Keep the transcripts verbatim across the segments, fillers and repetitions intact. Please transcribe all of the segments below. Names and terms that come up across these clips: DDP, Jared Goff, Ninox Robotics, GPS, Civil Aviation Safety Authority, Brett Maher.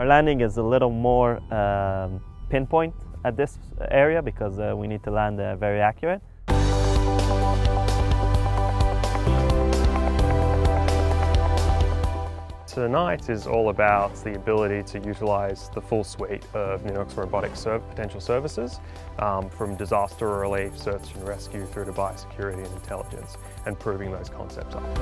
Our landing is a little more um, pinpoint at this area because uh, we need to land uh, very accurate. Tonight is all about the ability to utilise the full suite of Ninox Robotics serv potential services, um, from disaster relief, search and rescue, through to biosecurity and intelligence, and proving those concepts up.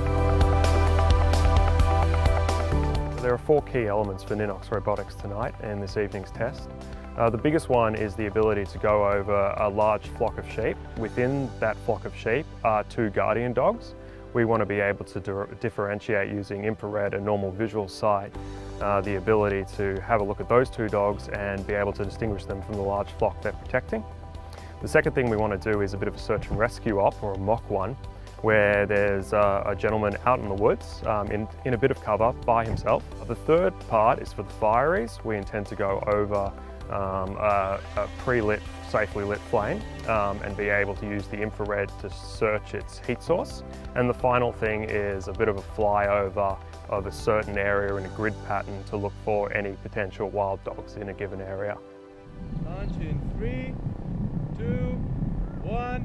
So there are four key elements for Ninox Robotics tonight and this evening's test. Uh, the biggest one is the ability to go over a large flock of sheep. Within that flock of sheep are two guardian dogs. We want to be able to differentiate using infrared and normal visual sight, uh, the ability to have a look at those two dogs and be able to distinguish them from the large flock they're protecting. The second thing we want to do is a bit of a search and rescue op, or a mock one, where there's uh, a gentleman out in the woods um, in, in a bit of cover by himself. The third part is for the fireys. We intend to go over Um, a, a pre-lit, safely lit flame um, and be able to use the infrared to search its heat source. And the final thing is a bit of a flyover of a certain area in a grid pattern to look for any potential wild dogs in a given area. Launch in three, two, one.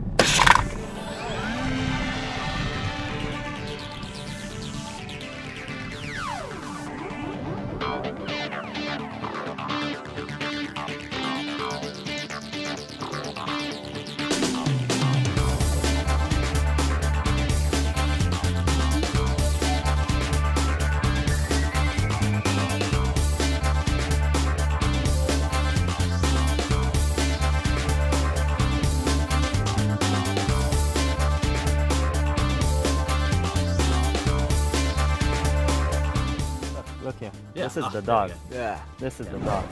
Look here. Yeah. This is oh, the dog. Yeah. This is yeah. the dog.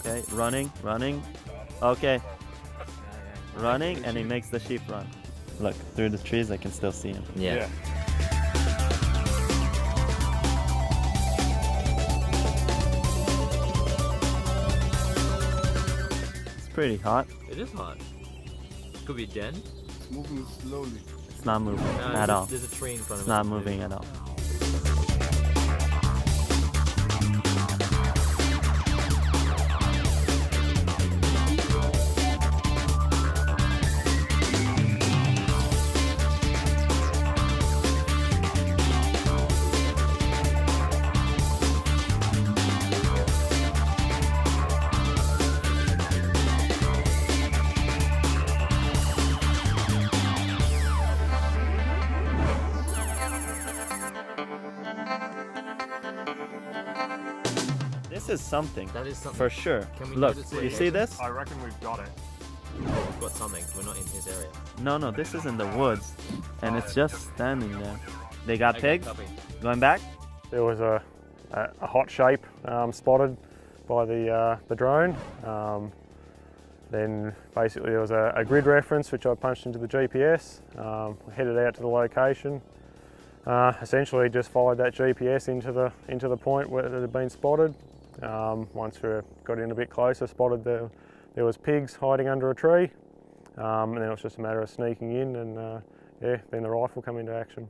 Okay, running, running. Okay. Running, and he makes the sheep run. Look, through the trees I can still see him. Yeah. yeah. It's pretty hot. It is hot. Could be dead. It's moving slowly. It's not moving no, at all. There's a tree in front of it. It's not moving at all. This is something. That is something. For sure. Can we Look, you see this? I reckon we've got it. Oh, we've got something. We're not in his area. No, no, this is in the woods. And it's just standing there. They got okay, pigs. Copy. Going back? There was a, a, a hot shape um, spotted by the, uh, the drone. Um, then basically there was a, a grid reference which I punched into the G P S. Um, headed out to the location. Uh, essentially just followed that G P S into the, into the point where it had been spotted. Um, once we got in a bit closer, spotted that there was pigs hiding under a tree, um, and then it was just a matter of sneaking in and uh, yeah, then the rifle come into action.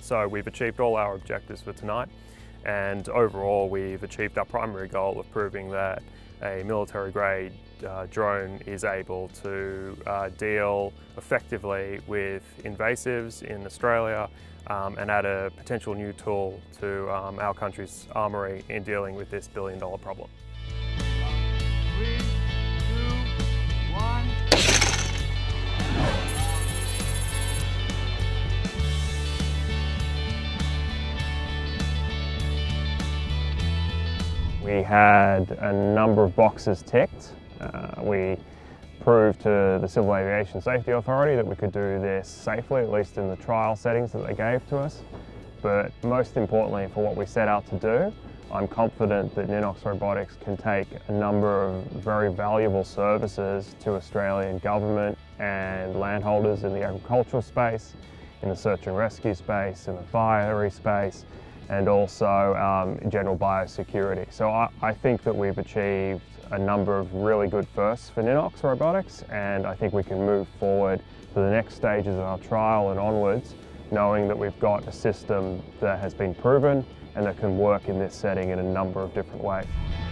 So we've achieved all our objectives for tonight, and overall we've achieved our primary goal of proving that a military grade uh, drone is able to uh, deal effectively with invasives in Australia, Um, and add a potential new tool to um, our country's armoury in dealing with this billion dollar problem. Three, two, one. We had a number of boxes ticked. Uh, we proved to the Civil Aviation Safety Authority that we could do this safely, at least in the trial settings that they gave to us. But most importantly, for what we set out to do, I'm confident that Ninox Robotics can take a number of very valuable services to Australian government and landholders in the agricultural space, in the search and rescue space, in the fiery space, and also um, general biosecurity. So I, I think that we've achieved a number of really good firsts for Ninox Robotics, and I think we can move forward to the next stages of our trial and onwards, knowing that we've got a system that has been proven and that can work in this setting in a number of different ways.